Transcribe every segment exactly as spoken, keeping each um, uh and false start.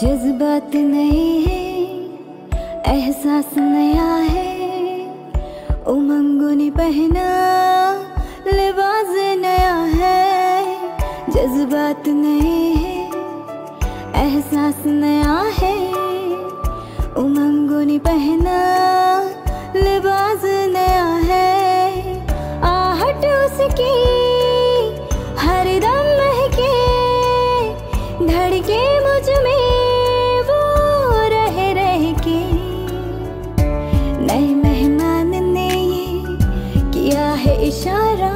जज्बात नए हैं, एहसास नया है, उमंगों ने पहना लिबास नया है। जज्बात नए हैं, एहसास नया है, उमंगों ने पहना लिबास नया है। आहट उसकी हर दम महके, धड़के मुझ में इशारा,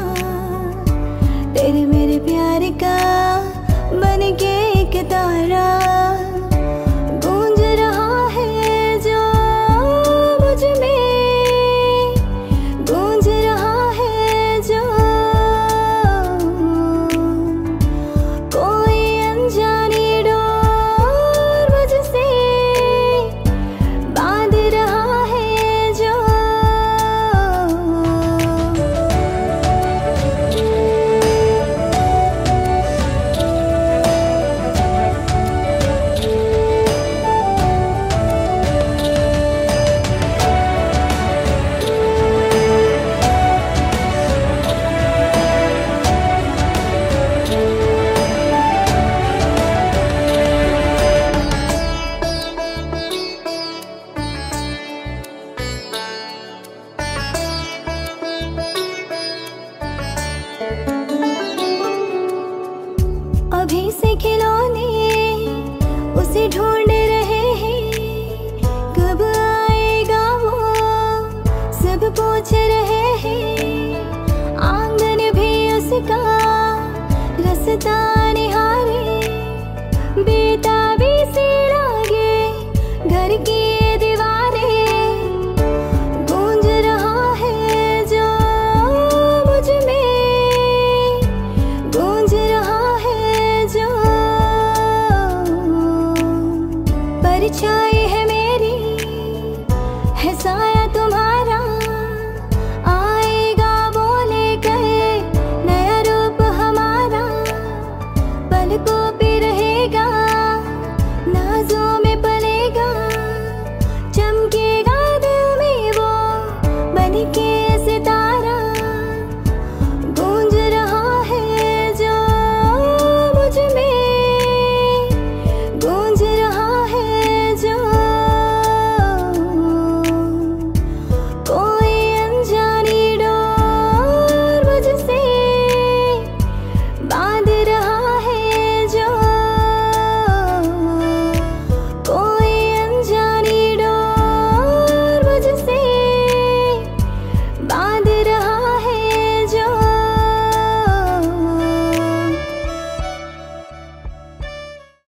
तेरे मेरे प्यार का बन के एक तारा। गूंज रहा है जो मुझ में, गूंज रहा है जो, कोई अनजानी डोर मुझसे बांध रहा है जो। अभी से खिलौने उसे ढूंढ रहे हैं, कब आएगा वो सब पूछ रहे हैं। आंगन भी उसका रास्ता निहारे, बेताबी से लागे घर की परछाई है मेरी, है साया तुम्हारा। आएगा बोले कहे नया रूप हमारा, पलकों पे रहेगा, नाजों में पलेगा, चमकेगा दिल में वो बनके।